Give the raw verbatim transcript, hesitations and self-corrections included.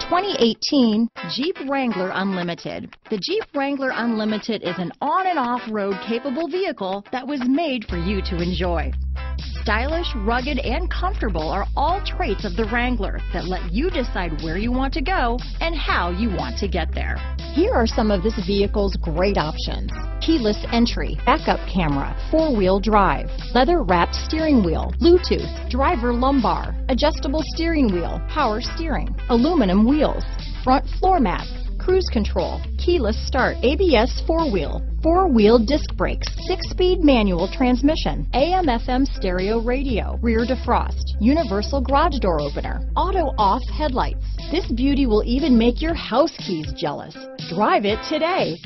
twenty eighteen Jeep Wrangler Unlimited. The Jeep Wrangler Unlimited is an on and off-road capable vehicle that was made for you to enjoy. Stylish, rugged, and comfortable are all traits of the Wrangler that let you decide where you want to go and how you want to get there. Here are some of this vehicle's great options: keyless entry, backup camera, four-wheel drive, leather-wrapped steering wheel, Bluetooth, driver lumbar, adjustable steering wheel, power steering, aluminum wheels, front floor mats, cruise control, keyless start, A B S four-wheel, four-wheel disc brakes, six-speed manual transmission, A M F M stereo radio, rear defrost, universal garage door opener, auto-off headlights. This beauty will even make your house keys jealous. Drive it today.